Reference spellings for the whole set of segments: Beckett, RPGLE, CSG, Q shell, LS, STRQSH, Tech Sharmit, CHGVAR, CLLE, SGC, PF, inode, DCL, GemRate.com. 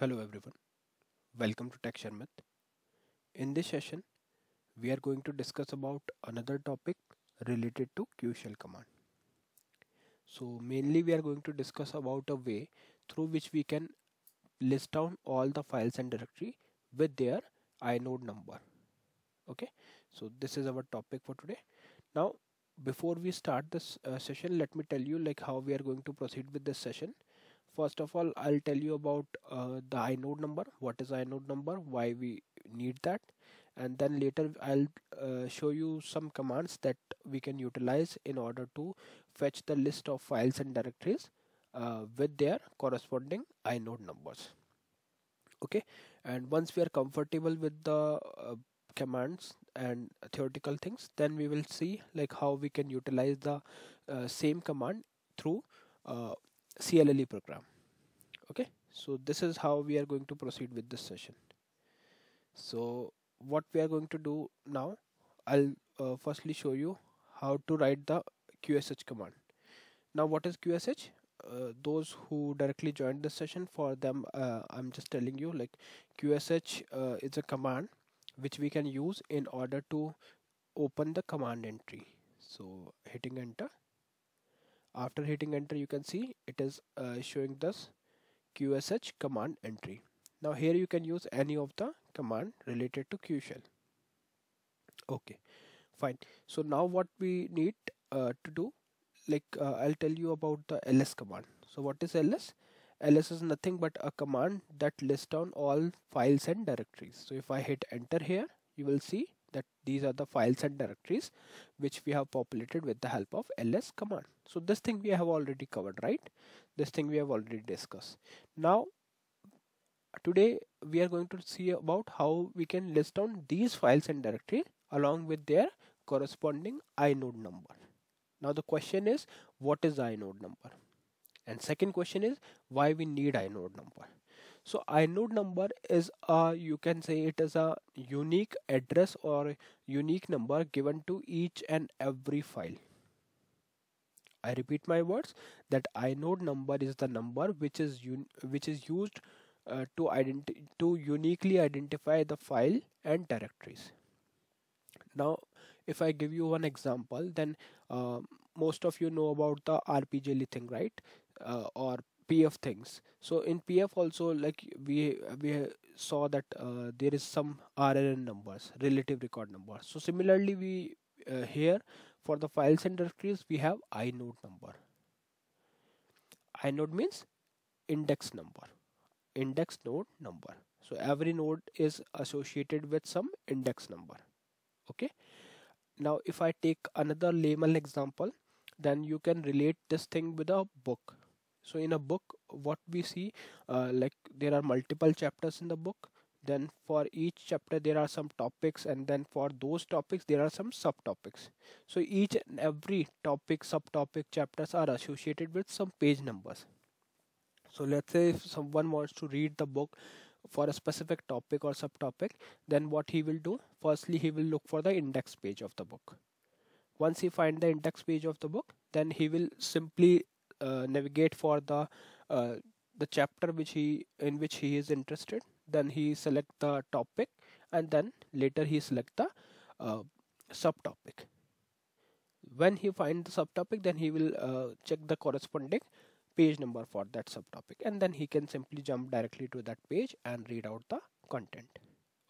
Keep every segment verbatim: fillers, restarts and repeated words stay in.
Hello everyone, welcome to Tech Sharmit. In this session, we are going to discuss about another topic related to Q shell command. So mainly we are going to discuss about a way through which we can list down all the files and directory with their inode number. Okay, so this is our topic for today. Now before we start this uh, session, let me tell you like how we are going to proceed with this session. First of all, I'll tell you about uh, the inode number, what is inode number, why we need that, and then later I'll uh, show you some commands that we can utilize in order to fetch the list of files and directories uh, with their corresponding inode numbers. Okay, and once we are comfortable with the uh, commands and theoretical things, then we will see like how we can utilize the uh, same command through uh, C L L E program. Okay, so this is how we are going to proceed with this session. So what we are going to do now, I'll uh, firstly show you how to write the Q S H command. Now what is Q S H? Uh, those who directly joined this session, for them uh, I'm just telling you like Q S H uh, is a command which we can use in order to open the command entry. So hitting enter. After hitting enter, you can see it is uh, showing this Q S H command entry. Now here you can use any of the command related to Q shell. Okay, fine. So now what we need uh, to do, like uh, I'll tell you about the L S command. So what is L S? L S is nothing but a command that lists down all files and directories. So if I hit enter here, you will see that these are the files and directories which we have populated with the help of L S command. So this thing we have already covered, right? This thing we have already discussed. Now today we are going to see about how we can list down these files and directories along with their corresponding inode number. Now the question is, what is inode number? And second question is, why we need inode number? So inode number is a, you can say it is a unique address or unique number given to each and every file. I repeat my words, that inode number is the number which is un, which is used uh, to identi to uniquely identify the file and directories. Now if I give you one example, then uh, most of you know about the R P G L E thing, right? Uh, or P F things. So in P F also, like we we saw that uh, there is some R R N numbers, relative record numbers. So similarly, we uh, here for the files and directories we have inode number. Inode means index number, index node number. So every node is associated with some index number. Okay. Now if I take another layman example, then you can relate this thing with a book. So in a book, what we see, uh, like there are multiple chapters in the book. Then for each chapter, there are some topics, and then for those topics, there are some subtopics. So each and every topic, subtopic, chapters are associated with some page numbers. So let's say if someone wants to read the book for a specific topic or subtopic, then what he will do? Firstly, he will look for the index page of the book. Once he finds the index page of the book, then he will simply Uh, navigate for the uh, the chapter which he in which he is interested. Then he select the topic, and then later he select the uh, subtopic. When he finds the subtopic, then he will uh, check the corresponding page number for that subtopic, and then he can simply jump directly to that page and read out the content.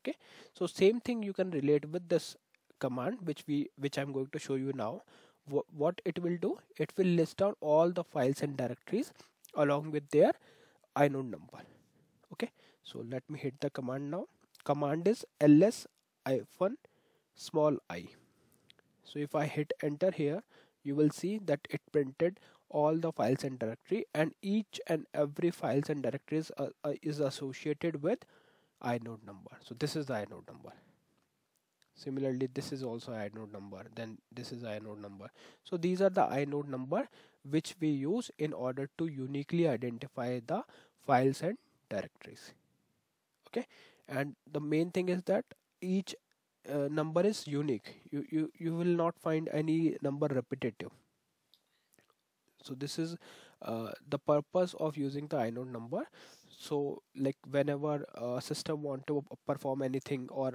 Okay, so same thing you can relate with this command which we which I'm going to show you now. What it will do, it will list out all the files and directories along with their inode number. Okay, so let me hit the command now. Command is ls hyphen small I. So if I hit enter here, you will see that it printed all the files and directory, and each and every files and directories uh, uh, is associated with inode number. So this is the inode number. Similarly, this is also inode number, then this is inode number. So these are the inode number which we use in order to uniquely identify the files and directories. Okay, and the main thing is that each uh, number is unique. You, you, you will not find any number repetitive. So this is uh, the purpose of using the inode number. So like whenever a system want to perform anything or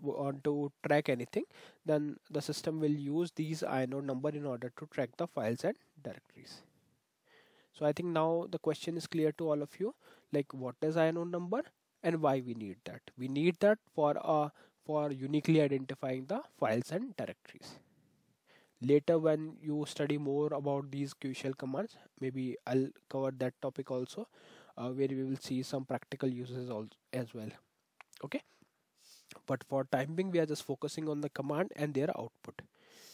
want to track anything, then the system will use these inode number in order to track the files and directories. So I think now the question is clear to all of you, like what is inode number and why we need that. We need that for uh, for uniquely identifying the files and directories. Later when you study more about these Q shell commands, maybe I'll cover that topic also, uh, where we will see some practical uses also, as well. Okay, but for time being we are just focusing on the command and their output.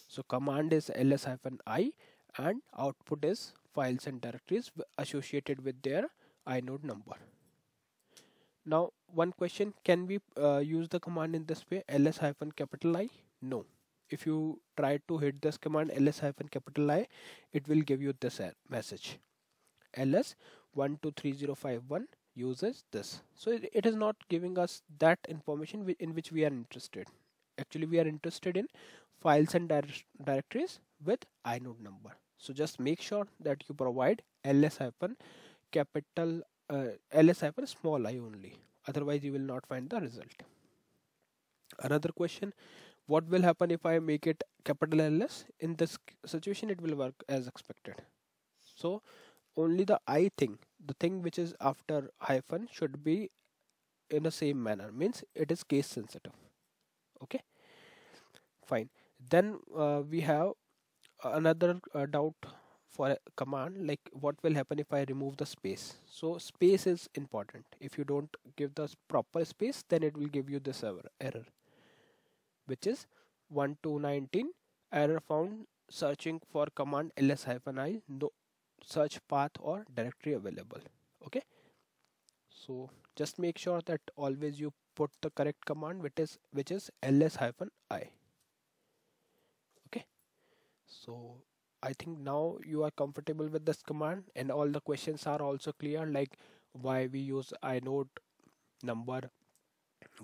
So command is L S hyphen I and output is files and directories associated with their inode number. Now one question, can we uh, use the command in this way, L S hyphen capital I? No. If you try to hit this command L S hyphen capital I, it will give you this message, L S one two three zero five one uses this. So it, it is not giving us that information in which we are interested. Actually we are interested in files and dir directories with inode number. So just make sure that you provide L S hyphen capital L S hyphen small i only, otherwise you will not find the result. Another question, what will happen if I make it capital L S? In this situation it will work as expected. So only the I thing, the thing which is after hyphen, should be in the same manner, means it is case sensitive. Okay, fine. Then uh, we have another uh, doubt for a command, like what will happen if I remove the space. So space is important. If you don't give the proper space, then it will give you this error, which is one two nineteen, error found searching for command L S hyphen I, no search path or directory available. Okay, so just make sure that always you put the correct command, which is which is L S hyphen I. Okay, so I think now you are comfortable with this command and all the questions are also clear, like why we use inode number,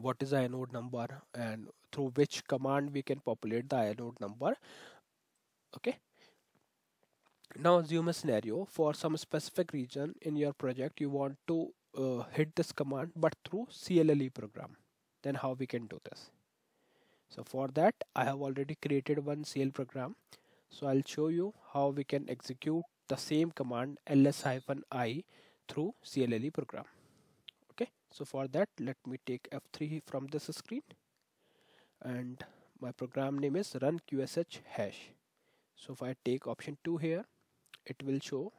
what is inode number, and through which command we can populate the inode number. Okay, now assume a scenario for some specific region in your project you want to uh, hit this command but through C L L E program. Then how we can do this? So for that I have already created one C L program, so I'll show you how we can execute the same command L S hyphen I through C L L E program. Okay, so for that let me take F three from this screen and my program name is run Q S H hash. So if I take option two here, it will show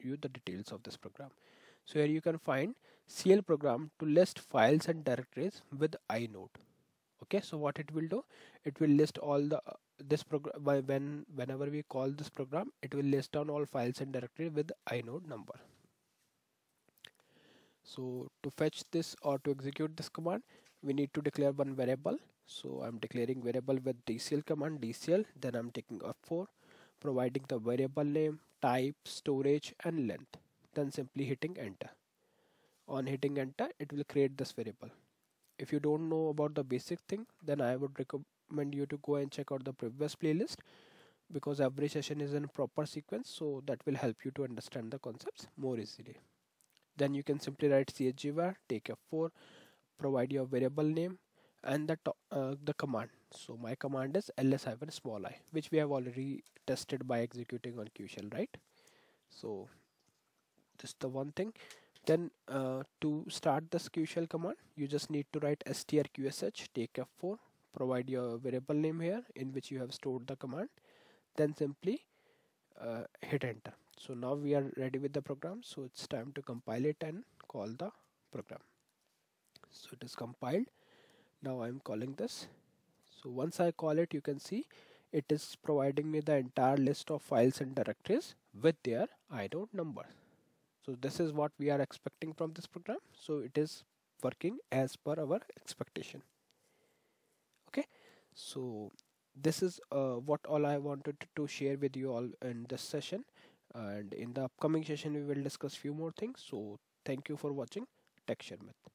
you the details of this program. So here you can find C L program to list files and directories with inode. Okay, so what it will do, it will list all the uh, this program by when whenever we call this program, it will list down all files and directories with inode number. So to fetch this or to execute this command, we need to declare one variable. So I'm declaring variable with D C L command, D C L, then I'm taking F four, providing the variable name, type, storage and length, then simply hitting enter. On hitting enter, it will create this variable. If you don't know about the basic thing, then I would recommend you to go and check out the previous playlist, because every session is in proper sequence, so that will help you to understand the concepts more easily. Then you can simply write C H G var, take F four, provide your variable name and the uh, the command. So my command is L S hyphen small i, which we have already tested by executing on Q shell, right? So this is the one thing. Then uh, to start this Q shell command, you just need to write S T R Q S H, take F four, provide your variable name here in which you have stored the command, then simply uh, hit enter. So now we are ready with the program, so it's time to compile it and call the program. So it is compiled. Now I'm calling this. So once I call it, you can see it is providing me the entire list of files and directories with their inode number. So this is what we are expecting from this program. So it is working as per our expectation. Okay, so this is uh, what all I wanted to share with you all in this session, and in the upcoming session we will discuss few more things. So thank you for watching Tech Sharmit.